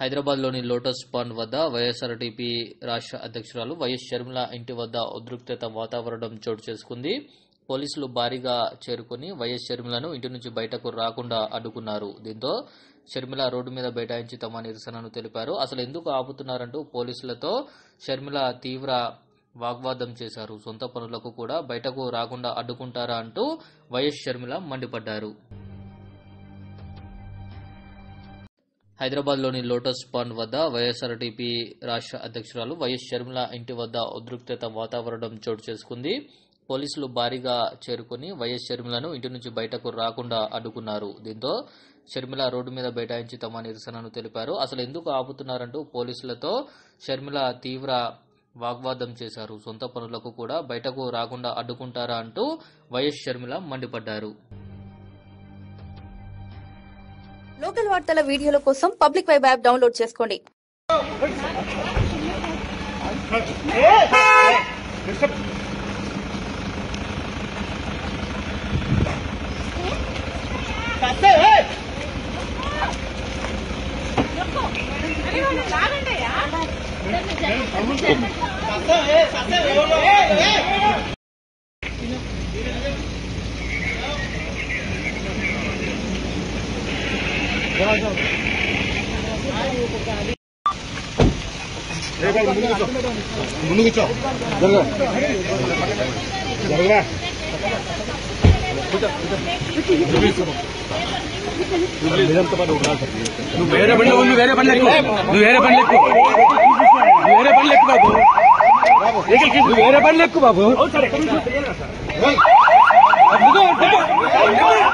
హైదరాబాద్లోని lotus pond వద్ద YSRTP రాష్ట్ర అధ్యక్షురాలు వైఎస్ షర్మిల ఇంటి వద్ద ఉద్రిక్తత వాతావరణం చోటు చేసుకుంది. పోలీసులు భారీగా చేరుకుని వైఎస్ షర్మిలను ఇంటి నుంచి బయటకు రాకుండా అడ్డుకున్నారు. దీంతో షర్మిల రోడ్డు మీద బైఠాయించి తమ నిరసనను తెలిపారు. అసలు ఎందుకు ఆపుతున్నారంటూ పోలీసులతో షర్మిల తీవ్ర వాగ్వాదం చేశారు. సొంత పనులకు కూడా బయటకు రాకుండా అడ్డుకుంటారా అంటూ వైఎస్ షర్మిల మండిపడ్డారు. హైదరాబాద్లోని లోటస్ పాండ్ వద్ద వైఎస్ఆర్టీపీ రాష్ట్ర అధ్యక్షురాలు వైఎస్ షర్మిల ఇంటి వద్ద ఉద్రిక్తత వాతావరణం చోటు చేసుకుంది. పోలీసులు భారీగా చేరుకుని వైఎస్ షర్మిలను ఇంటి నుంచి బయటకు రాకుండా అడ్డుకున్నారు. దీంతో షర్మిల రోడ్డు మీద బైఠాయించి తమ నిరసనను తెలిపారు. అసలు ఎందుకు ఆపుతున్నారంటూ పోలీసులతో షర్మిల తీవ్ర వాగ్వాదం చేశారు. సొంత పనులకు కూడా బయటకు రాకుండా అడ్డుకుంటారా అంటూ వైఎస్ షర్మిల మండిపడ్డారు. లోకల్ వార్తల వీడియోల కోసం పబ్లిక్ వైబ్ యాప్ డౌన్లోడ్ చేసుకోండి. నువ్వు వేరే పని లెక్కు బాబు.